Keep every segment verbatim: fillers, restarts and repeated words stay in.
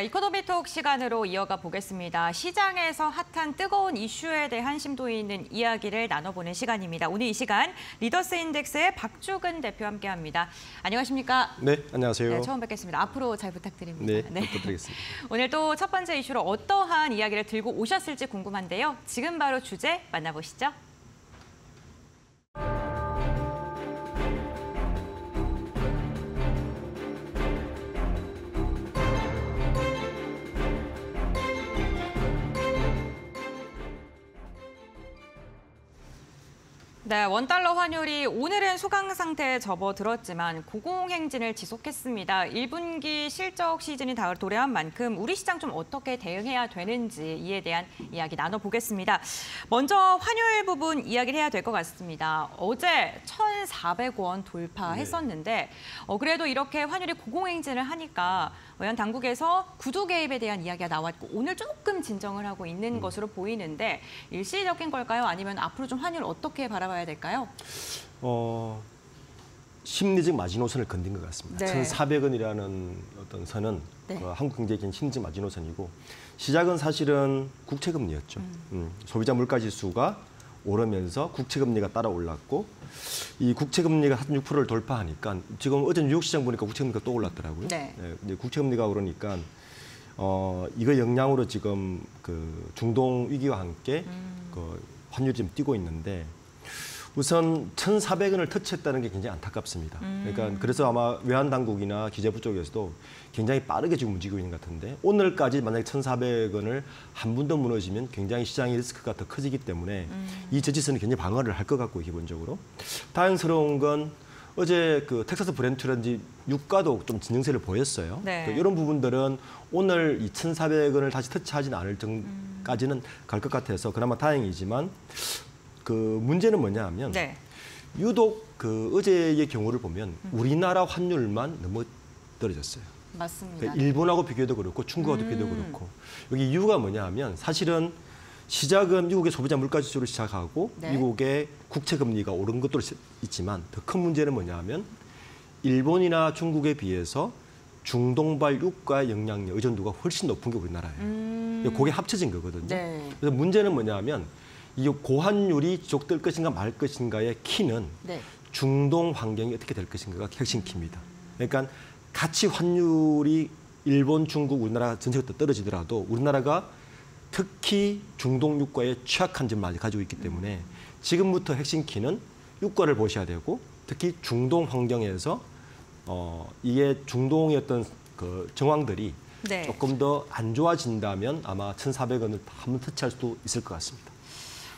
네, 이코노미톡 시간으로 이어가 보겠습니다. 시장에서 핫한 뜨거운 이슈에 대해 한심도 있는 이야기를 나눠보는 시간입니다. 오늘 이 시간 리더스 인덱스의 박주근 대표와 함께합니다. 안녕하십니까? 네, 안녕하세요. 네, 처음 뵙겠습니다. 앞으로 잘 부탁드립니다. 네, 네. 부탁드리겠습니다. 오늘 또 첫 번째 이슈로 어떠한 이야기를 들고 오셨을지 궁금한데요. 지금 바로 주제 만나보시죠. 네, 원달러 환율이 오늘은 소강 상태에 접어들었지만 고공행진을 지속했습니다. 일 분기 실적 시즌이 도래한 만큼 우리 시장 좀 어떻게 대응해야 되는지 이에 대한 이야기 나눠보겠습니다. 먼저 환율 부분 이야기를 해야 될 것 같습니다. 어제 천사백 원 돌파했었는데 어, 그래도 이렇게 환율이 고공행진을 하니까 연 당국에서 구조 개입에 대한 이야기가 나왔고 오늘 조금 진정을 하고 있는 음. 것으로 보이는데 일시적인 걸까요? 아니면 앞으로 좀 환율 어떻게 바라봐야 될까요? 어, 심리적 마지노선을 건든 것 같습니다. 네. 천사백 원이라는 어떤 선은 네. 어, 한국 경제의 심리적 마지노선이고 시작은 사실은 국채금리였죠. 음. 음, 소비자 물가지수가 오르면서 국채금리가 따라 올랐고 이 국채금리가 육 퍼센트를 돌파하니까 지금 어제 뉴욕시장 보니까 국채금리가 또 올랐더라고요. 네. 네, 국채금리가 오르니까 어, 이거 영향으로 지금 그 중동 위기와 함께 음. 그 환율이 지금 뛰고 있는데 우선 천사백 원을 터치했다는 게 굉장히 안타깝습니다. 음. 그러니까 그래서 아마 외환 당국이나 기재부 쪽에서도 굉장히 빠르게 지금 움직이고 있는 것 같은데 오늘까지 만약에 천사백 원을 한 번 더 무너지면 굉장히 시장의 리스크가 더 커지기 때문에 음. 이 저지선은 굉장히 방어를 할 것 같고 기본적으로 다행스러운 건 어제 그 텍사스 브렌트라든지 유가도 좀 진정세를 보였어요. 네. 그러니까 이런 부분들은 오늘 이 천사백 원을 다시 터치하진 않을 정도까지는 음. 갈 것 같아서 그나마 다행이지만. 그 문제는 뭐냐 하면 네. 유독 그 어제의 경우를 보면 우리나라 환율만 너무 떨어졌어요. 맞습니다. 그러니까 일본하고 비교해도 그렇고 중국하고 음. 비교해도 그렇고 여기 이유가 뭐냐 하면 사실은 시작은 미국의 소비자 물가지수를 시작하고 네. 미국의 국채금리가 오른 것도 있지만 더 큰 문제는 뭐냐 하면 일본이나 중국에 비해서 중동발 유가 영향 의존도가 훨씬 높은 게 우리나라예요. 음. 그게 합쳐진 거거든요. 네. 그래서 문제는 뭐냐 하면 이 고환율이 지속될 것인가 말 것인가의 키는 네. 중동 환경이 어떻게 될 것인가가 핵심 키입니다. 그러니까 같이 환율이 일본, 중국, 우리나라 전체부터 떨어지더라도 우리나라가 특히 중동 유가에 취약한 점을 가지고 있기 때문에 지금부터 핵심 키는 유가를 보셔야 되고 특히 중동 환경에서 어, 이게 중동의 어떤 그 정황들이 네. 조금 더 안 좋아진다면 아마 천사백 원을 한번 터치할 수도 있을 것 같습니다.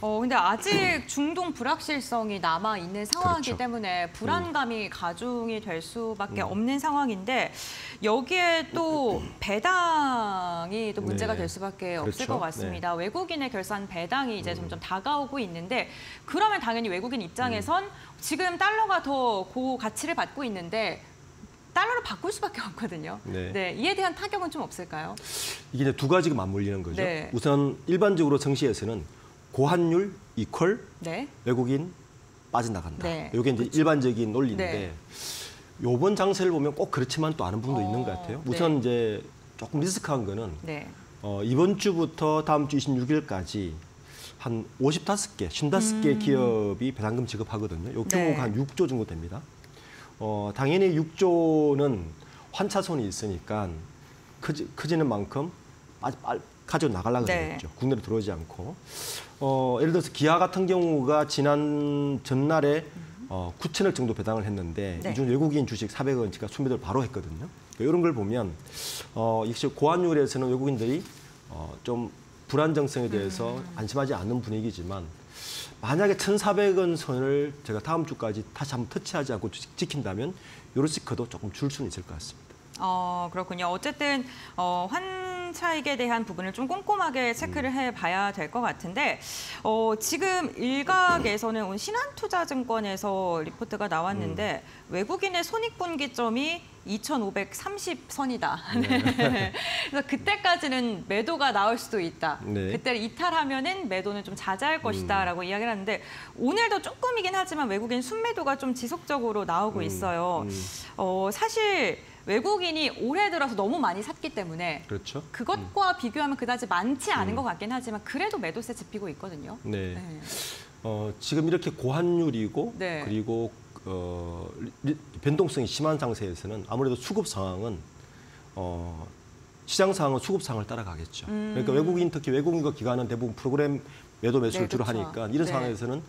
어, 근데 아직 중동 불확실성이 남아있는 상황이기 그렇죠. 때문에 불안감이 음. 가중이 될 수밖에 음. 없는 상황인데 여기에 또 배당이 또 문제가 네. 될 수밖에 그렇죠. 없을 것 같습니다. 네. 외국인의 결산 배당이 이제 음. 점점 다가오고 있는데 그러면 당연히 외국인 입장에선 음. 지금 달러가 더 고가치를 받고 있는데 달러로 바꿀 수밖에 없거든요. 네. 네, 이에 대한 타격은 좀 없을까요? 이게 이제 두 가지가 맞물리는 거죠. 네. 우선 일반적으로 증시에서는 고환율 이퀄 네. 외국인 빠져나간다. 네. 이게 이제 그렇죠. 일반적인 논리인데 네. 이번 장세를 보면 꼭 그렇지만 또 아는 분도 어, 있는 것 같아요. 우선 네. 이제 조금 리스크한 거는 네. 어, 이번 주부터 다음 주 이십육 일까지 한 오십오 개, 오십오 개 음. 기업이 배당금 지급하거든요. 요 규모가 네. 한 육 조 정도 됩니다. 어, 당연히 육 조는 환차손이 있으니까 크지, 크지는 만큼 아주 빨리 가져 나가려고 했죠. 네. 국내로 들어오지 않고. 어, 예를 들어서 기아 같은 경우가 지난 전날에 어, 구천억 정도 배당을 했는데 네. 요즘 외국인 주식 사백 원치가 순매도를 바로 했거든요. 그러니까 이런 걸 보면 어, 역시 고환율에서는 외국인들이 어, 좀 불안정성에 대해서 음. 안심하지 않는 분위기지만 만약에 천사백 원 선을 제가 다음 주까지 다시 한번 터치하지 않고 지킨다면 요 리스크도 조금 줄 수는 있을 것 같습니다. 어, 그렇군요. 어쨌든 어, 환 차익에 대한 부분을 좀 꼼꼼하게 체크를 해봐야 될 것 같은데 어, 지금 일각에서는 오늘 신한투자증권에서 리포트가 나왔는데 외국인의 손익분기점이 이천오백삼십 선이다. 네. 네. 그래서 그때까지는 매도가 나올 수도 있다. 네. 그때를 이탈하면은 매도는 좀 자제할 것이다라고 음. 이야기를 하는데 오늘도 조금이긴 하지만 외국인 순매도가 좀 지속적으로 나오고 음. 있어요. 음. 어, 사실 외국인이 올해 들어서 너무 많이 샀기 때문에 그렇죠. 그것과 음. 비교하면 그다지 많지 않은 음. 것 같긴 하지만 그래도 매도세 짚히고 있거든요. 네. 네. 어, 지금 이렇게 고환율이고 네. 그리고 어, 변동성이 심한 상태에서는 아무래도 수급 상황은 어, 시장 상황은 수급 상황을 따라가겠죠. 음. 그러니까 외국인 특히 외국인과 기관은 대부분 프로그램 매도 매수를 네, 주로 그렇죠. 하니까 이런 네. 상황에서는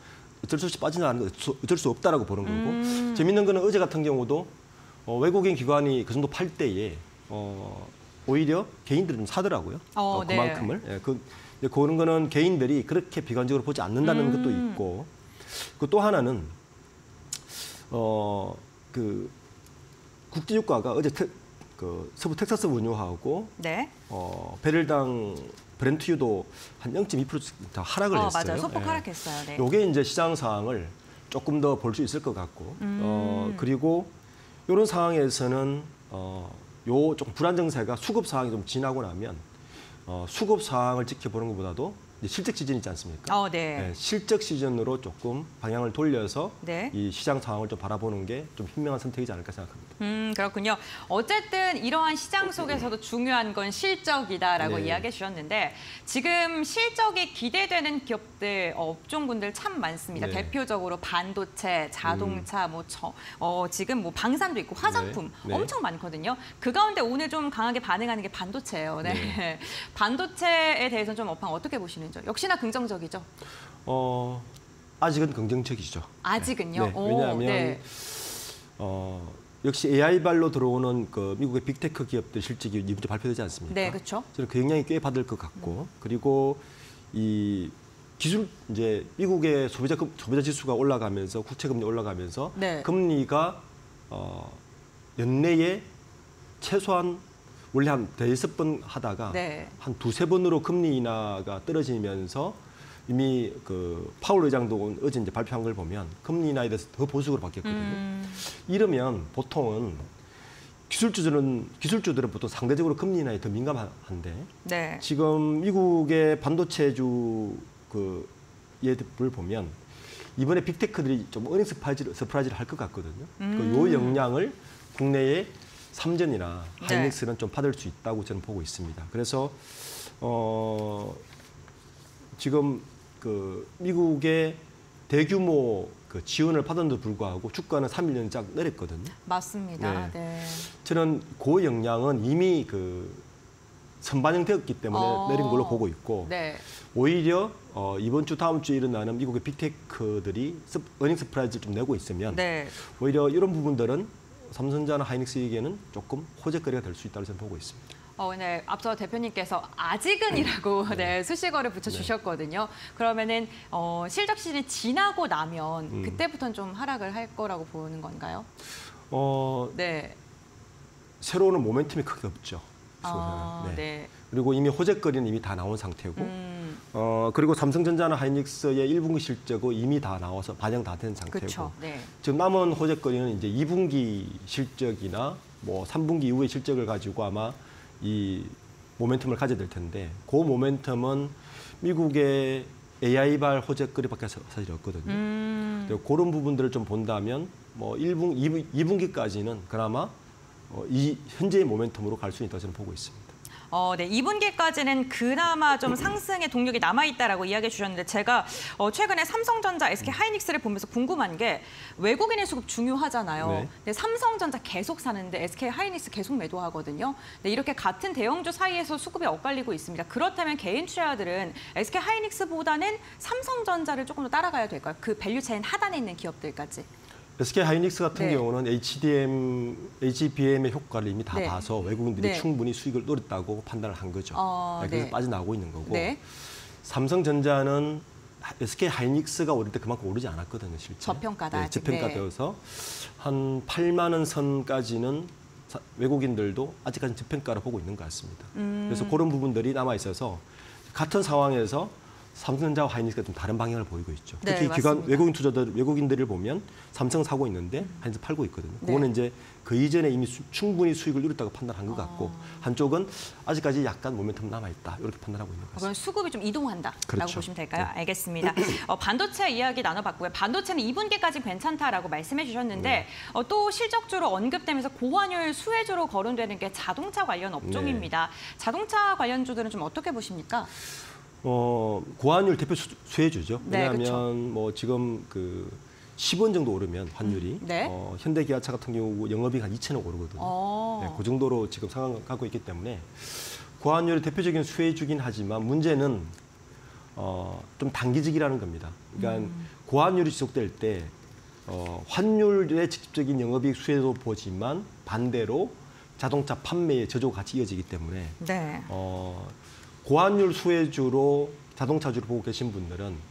어쩔 수 없이 빠지는 어쩔 수 없다라고 보는 거고 음. 재밌는 거는 어제 같은 경우도 어, 외국인 기관이 그 정도 팔 때에 어, 오히려 개인들이 좀 사더라고요. 어, 어, 그만큼을. 네. 예, 그, 그런 거는 개인들이 그렇게 비관적으로 보지 않는다는 음. 것도 있고 그 또 하나는 어, 그 국제유가가 어제 테, 그 서부 텍사스 원유하고 네. 어, 배럴당 브렌트유도 한 영 점 이 퍼센트 하락을 어, 했어요. 맞아요. 소폭 예. 하락했어요. 네. 이게 이제 시장 상황을 조금 더 볼 수 있을 것 같고 음. 어, 그리고 이런 상황에서는 어, 요 좀 불안 증세가 수급 상황이 좀 지나고 나면 어, 수급 상황을 지켜보는 것보다도 이제 실적 시즌 있지 않습니까? 어, 네. 네, 실적 시즌으로 조금 방향을 돌려서 네. 이 시장 상황을 좀 바라보는 게 좀 현명한 선택이지 않을까 생각합니다. 음, 그렇군요. 어쨌든 이러한 시장 속에서도 중요한 건 실적이다라고 네. 이야기해 주셨는데 지금 실적이 기대되는 기업들, 업종군들 참 많습니다. 네. 대표적으로 반도체, 자동차, 음. 뭐 저, 어, 지금 뭐 방산도 있고 화장품 네. 네. 엄청 많거든요. 그 가운데 오늘 좀 강하게 반응하는 게 반도체예요. 네. 네. 반도체에 대해서는 좀 업황 어떻게 보시는지요? 역시나 긍정적이죠? 어, 아직은 긍정적이죠. 아직은요? 네. 네. 왜냐하면 네. 어, 역시 에이아이발로 들어오는 그 미국의 빅테크 기업들 실적이 이번에 발표되지 않습니까? 네, 그렇죠. 저는 그 영향이 꽤 받을 것 같고, 그리고 이 기술 이제 미국의 소비자 금, 소비자 지수가 올라가면서 국채 금리 올라가면서 네. 금리가 어, 연내에 최소한 원래 한 대여섯 번 하다가 네. 한 두세 번으로 금리 인하가 떨어지면서 이미 그 파월 의장도 어제 이제 발표한 걸 보면 금리 인하에 대해서 더 보수적으로 바뀌었거든요. 음. 이러면 보통은 기술주들은 기술주들은 보통 상대적으로 금리 인하에 더 민감한데 네. 지금 미국의 반도체주 그 예를 보면 이번에 빅테크들이 좀 어닝 서프라이즈를, 서프라이즈를 할 것 같거든요. 음. 그 요 영향을 국내에 삼전이나 하이닉스는 네. 좀 받을 수 있다고 저는 보고 있습니다. 그래서 어. 지금 그 미국의 대규모 그 지원을 받은데도 불구하고 주가는 삼 일 연장 내렸거든요. 맞습니다. 네. 네. 저는 그 영향은 이미 그 선반영되었기 때문에 어... 내린 걸로 보고 있고 네. 오히려 어, 이번 주 다음 주에 일어나는 미국의 빅테크들이 어닝 서프라이즈를 좀 내고 있으면 네. 오히려 이런 부분들은 삼성전자나 하이닉스에게는 조금 호재거리가 될 수 있다고 저는 보고 있습니다. 어, 네. 앞서 대표님께서 아직은이라고 네. 네, 수식어를 붙여주셨거든요. 네. 그러면은 어, 실적 시즌이 지나고 나면 음. 그때부터는 좀 하락을 할 거라고 보는 건가요? 어, 네. 새로운 모멘텀이 크게 없죠. 아, 네. 네. 그리고 이미 호재거리는 이미 다 나온 상태고 음. 어, 그리고 삼성전자나 하이닉스의 일 분기 실적은 이미 다 나와서 반영 다 된 상태고 그쵸, 네. 지금 남은 호재거리는 이제 이 분기 실적이나 뭐 삼 분기 이후의 실적을 가지고 아마 이 모멘텀을 가져야 될 텐데 그 모멘텀은 미국의 에이아이발 호재거리밖에 사실 없거든요. 음. 그런 부분들을 좀 본다면 뭐 일 분기, 이 분기까지는 그나마 이 현재의 모멘텀으로 갈 수 있다고 저는 보고 있습니다. 어, 네. 이 분기까지는 그나마 좀 상승의 동력이 남아있다라고 이야기해 주셨는데 제가 어, 최근에 삼성전자, 에스케이하이닉스를 보면서 궁금한 게 외국인의 수급 중요하잖아요. 네. 근데 삼성전자 계속 사는데 에스케이하이닉스 계속 매도하거든요. 근데 이렇게 같은 대형주 사이에서 수급이 엇갈리고 있습니다. 그렇다면 개인 투자자들은 에스케이하이닉스보다는 삼성전자를 조금 더 따라가야 될까요? 그 밸류체인 하단에 있는 기업들까지. 에스케이하이닉스 같은 네. 경우는 에이치디엠, 에이치비엠의 효과를 이미 다 네. 봐서 외국인들이 네. 충분히 수익을 노렸다고 판단을 한 거죠. 어, 네. 그래서 네. 빠져나오고 있는 거고 네. 삼성전자는 에스케이하이닉스가 오를 때 그만큼 오르지 않았거든요. 실제. 저평가다. 네, 저평가되어서 네. 한 팔만 원 선까지는 외국인들도 아직까지 저평가로 보고 있는 것 같습니다. 음. 그래서 그런 부분들이 남아있어서 같은 상황에서 삼성전자와 하이닉스가 좀 다른 방향을 보이고 있죠. 네, 특히 맞습니다. 기관 외국인 투자들, 외국인들을 보면 삼성 사고 있는데 하이닉스 팔고 있거든요. 네. 그거는 이제 그 이전에 이미 수, 충분히 수익을 이뤘다고 판단한 것 같고 아. 한쪽은 아직까지 약간 모멘텀 남아있다 이렇게 판단하고 있는 것 같습니다. 그럼 수급이 좀 이동한다라고 그렇죠. 보시면 될까요? 네. 알겠습니다. 어, 반도체 이야기 나눠봤고요. 반도체는 이 분기까지 괜찮다라고 말씀해 주셨는데 네. 어, 또 실적주로 언급되면서 고환율 수혜주로 거론되는 게 자동차 관련 업종입니다. 네. 자동차 관련주들은 좀 어떻게 보십니까? 어, 고환율 대표 수혜주죠. 왜냐하면 네, 그렇죠. 뭐 지금 그 십 원 정도 오르면 환율이 네? 어, 현대기아차 같은 경우 영업이익 한 이천억 오르거든요. 네, 그 정도로 지금 상황을 갖고 있기 때문에 고환율이 대표적인 수혜주긴 하지만 문제는 어, 좀 단기적이라는 겁니다. 그러니까 음. 고환율이 지속될 때 어, 환율의 직접적인 영업이익 수혜도 보지만 반대로 자동차 판매의 저조가 같이 이어지기 때문에 네. 어, 고환율 수혜주로 자동차주를 보고 계신 분들은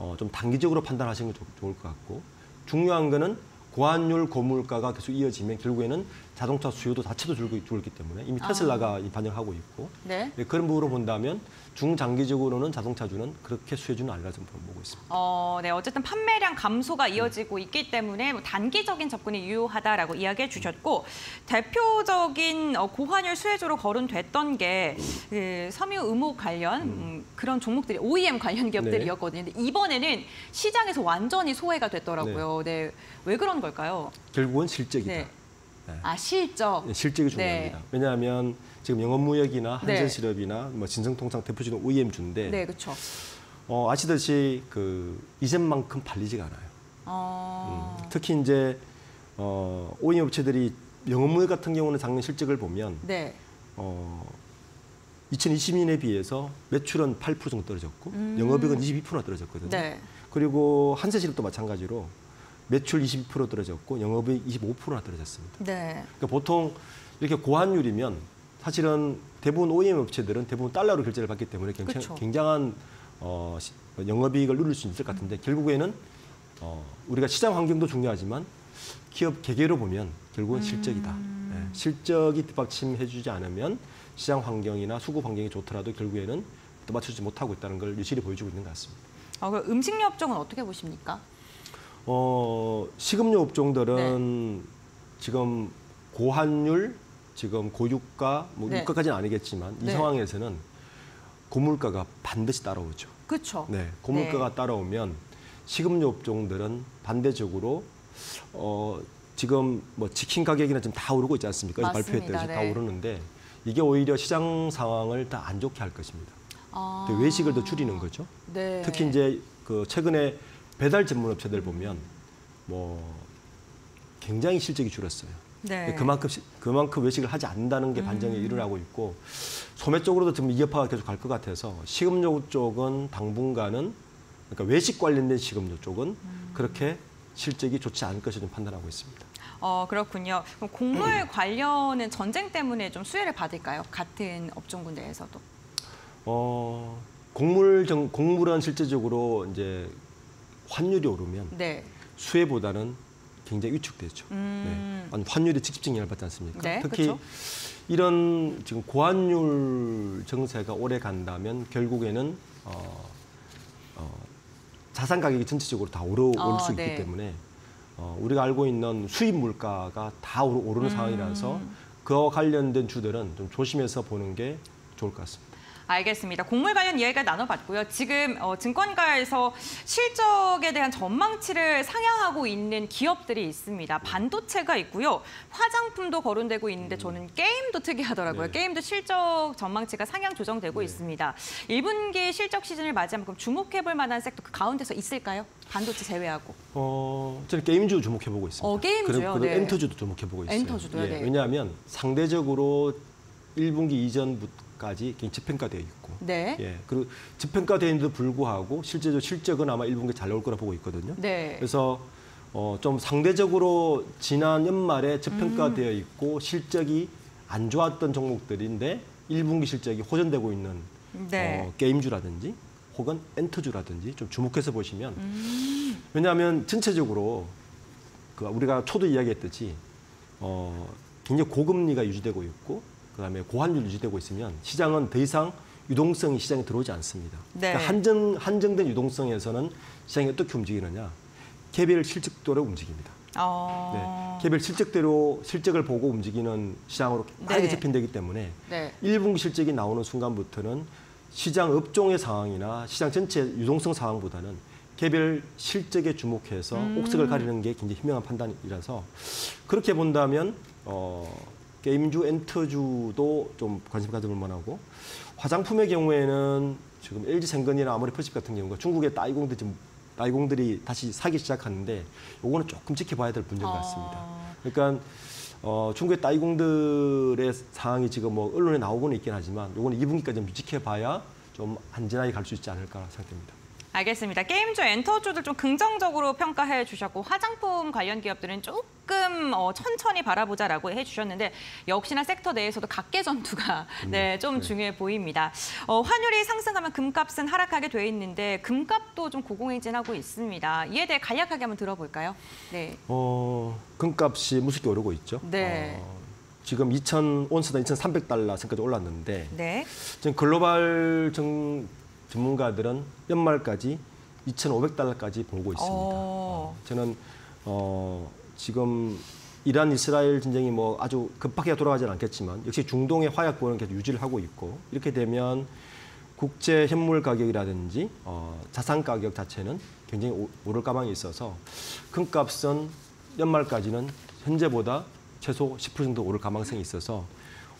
어, 좀 단기적으로 판단하시는 게 좋을 것 같고 중요한 거는 고환율 고물가가 계속 이어지면 결국에는 자동차 수요도 자체도 줄기, 줄기 때문에 이미 테슬라가 아. 반영하고 있고 네? 그런 부분으로 본다면 중장기적으로는 자동차주는 그렇게 수혜주는 아니라 좀 보고 있습니다. 어, 네, 어쨌든 판매량 감소가 이어지고 네. 있기 때문에 뭐 단기적인 접근이 유효하다라고 이야기해 주셨고 대표적인 고환율 수혜주로 거론됐던 게 그 섬유 의무 관련 음. 그런 종목들이 오이엠 관련 기업들이었거든요. 네. 이번에는 시장에서 완전히 소외가 됐더라고요. 네. 네. 왜 그런 걸까요? 결국은 실적이다. 네. 네. 아, 실적. 네, 실적이 중요합니다. 네. 왜냐하면 지금 영업무역이나 한전실업이나 네. 뭐 진성통상 대표적인 오이엠주인데 네, 그렇죠. 어, 아시듯이 그 이전만큼 팔리지가 않아요. 어... 음, 특히 이제 어, 오이엠 업체들이 영업무역 같은 경우는 작년 실적을 보면 네. 어, 이천이십 년에 비해서 매출은 팔 퍼센트 정도 떨어졌고 음... 영업이익은 이십이 퍼센트나 떨어졌거든요. 네. 그리고 한전실업도 마찬가지로 매출 이십이 퍼센트 떨어졌고 영업이익 이십오 퍼센트나 떨어졌습니다. 네. 그러니까 보통 이렇게 고환율이면 사실은 대부분 오이엠 업체들은 대부분 달러로 결제를 받기 때문에 굉장히, 그렇죠. 굉장한 어, 영업이익을 누릴 수 있을 것 같은데 음. 결국에는 어, 우리가 시장 환경도 중요하지만 기업 개개로 보면 결국은 음. 실적이다. 네. 실적이 뒷받침해주지 않으면 시장 환경이나 수급 환경이 좋더라도 결국에는 맞추지 못하고 있다는 걸 유실히 보여주고 있는 것 같습니다. 아, 그럼 음식료 업종은 어떻게 보십니까? 어, 식음료 업종들은 네. 지금 고환율, 지금 고유가, 뭐 네. 유가까지는 아니겠지만 이 네. 상황에서는 고물가가 반드시 따라오죠. 그렇죠. 네, 고물가가 네. 따라오면 식음료 업종들은 반대적으로 어, 지금 뭐 치킨 가격이나 지금 다 오르고 있지 않습니까? 맞습니다. 발표했듯이 네. 다 오르는데 이게 오히려 시장 상황을 다 안 좋게 할 것입니다. 아... 외식을 더 줄이는 거죠. 네. 특히 이제 그 최근에 배달 전문 업체들 보면 뭐 굉장히 실적이 줄었어요. 네. 그만큼 그만큼 외식을 하지 않는다는 게 반증이 음. 일어나고 있고 소매 쪽으로도 지금 이 여파가 계속 갈 것 같아서 식음료 쪽은 당분간은 그러니까 외식 관련된 식음료 쪽은 음. 그렇게 실적이 좋지 않을 것을 좀 판단하고 있습니다. 어 그렇군요. 그럼 곡물 음. 관련은 전쟁 때문에 좀 수혜를 받을까요? 같은 업종군대에서도. 어 곡물 정 곡물은 실제적으로 이제 환율이 오르면 네. 수혜보다는 굉장히 위축되죠. 음. 네. 환율이 직접적인 영향을 받지 않습니까? 네, 특히 그쵸? 이런 지금 고환율 정세가 오래 간다면 결국에는 어, 어, 자산 가격이 전체적으로 다 오르, 어, 오를 수 네. 있기 때문에 어, 우리가 알고 있는 수입 물가가 다 오르, 오르는 음. 상황이라서 그와 관련된 주들은 좀 조심해서 보는 게 좋을 것 같습니다. 알겠습니다. 곡물 관련 이야기가 나눠봤고요. 지금 어, 증권가에서 실적에 대한 전망치를 상향하고 있는 기업들이 있습니다. 반도체가 있고요. 화장품도 거론되고 있는데 저는 게임도 특이하더라고요. 네. 게임도 실적 전망치가 상향 조정되고 네. 있습니다. 일 분기 실적 시즌을 맞이하면 그럼 주목해볼 만한 섹터 그 가운데서 있을까요? 반도체 제외하고. 어, 저는 게임주 주목해보고 있습니다. 어, 게임주요? 그리고 네. 엔터주도 주목해보고 있어요. 엔터주도요? 예, 네. 왜냐하면 상대적으로 일 분기 이전부터 까지 집행가되어 있고, 네. 예, 그리고 집행가되는데도 불구하고 실제로 실적은 아마 일 분기 잘 나올 거라 보고 있거든요. 네. 그래서 어, 좀 상대적으로 지난 연말에 집행가되어 있고 음. 실적이 안 좋았던 종목들인데 일 분기 실적이 호전되고 있는 네. 어, 게임주라든지 혹은 엔터주라든지 좀 주목해서 보시면 음. 왜냐하면 전체적으로 그 우리가 초도 이야기했듯이 어, 굉장히 고금리가 유지되고 있고. 그다음에 고환율 유지되고 있으면 시장은 더 이상 유동성이 시장에 들어오지 않습니다. 네. 그러니까 한정, 한정된 유동성에서는 시장이 어떻게 움직이느냐. 개별 실적대로 움직입니다. 어... 네, 개별 실적대로 실적을 보고 움직이는 시장으로 빠르게 네. 재편되기 때문에 네. 일 분기 실적이 나오는 순간부터는 시장 업종의 상황이나 시장 전체 유동성 상황보다는 개별 실적에 주목해서 음... 옥석을 가리는 게 굉장히 현명한 판단이라서 그렇게 본다면 어, 게임주, 엔터주도 좀 관심 가져볼 만하고 화장품의 경우에는 지금 엘지생건이나 아모레퍼시픽 같은 경우가 중국의 따이공들 지금 나이공들이 다시 사기 시작하는데 요거는 조금 지켜봐야 될 분쟁 같습니다. 어... 그러니까 어, 중국의 따이공들의 상황이 지금 뭐 언론에 나오고는 있긴 하지만 요거는 이 분기까지 좀 지켜봐야 좀 안전하게 갈 수 있지 않을까 생각됩니다. 알겠습니다. 게임주, 엔터주들 좀 긍정적으로 평가해 주셨고 화장품 관련 기업들은 조금 어, 천천히 바라보자라고 해주셨는데 역시나 섹터 내에서도 각계 전투가 네, 좀 네. 중요해 보입니다. 어, 환율이 상승하면 금값은 하락하게 돼 있는데 금값도 좀 고공행진하고 있습니다. 이에 대해 간략하게 한번 들어볼까요? 네. 어, 금값이 무섭게 오르고 있죠. 네. 어... 지금 이천 온스당 이천삼백 달러 선까지 올랐는데 네. 지금 글로벌 정... 전문가들은 연말까지 이천오백 달러까지 보고 있습니다. 어, 저는 어, 지금 이란, 이스라엘 진쟁이 뭐 아주 급하게 돌아가지는 않겠지만 역시 중동의 화약고는 계속 유지를 하고 있고 이렇게 되면 국제 현물 가격이라든지 어, 자산 가격 자체는 굉장히 오를 가망이 있어서 금값은 연말까지는 현재보다 최소 십 퍼센트 정도 오를 가망성이 있어서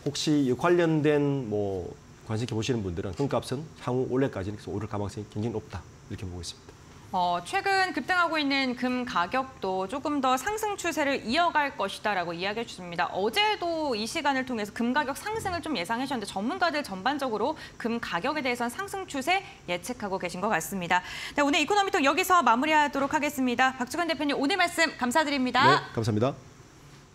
혹시 관련된 뭐 관심있게 보시는 분들은 금값은 향후 올해까지는 계속 오를 가능성이 굉장히 높다 이렇게 보고 있습니다. 어, 최근 급등하고 있는 금 가격도 조금 더 상승 추세를 이어갈 것이다라고 이야기해 주십니다. 어제도 이 시간을 통해서 금 가격 상승을 좀 예상해 주셨는데 전문가들 전반적으로 금 가격에 대해서는 상승 추세 예측하고 계신 것 같습니다. 네, 오늘 이코노미톡 여기서 마무리하도록 하겠습니다. 박주근 대표님 오늘 말씀 감사드립니다. 네, 감사합니다.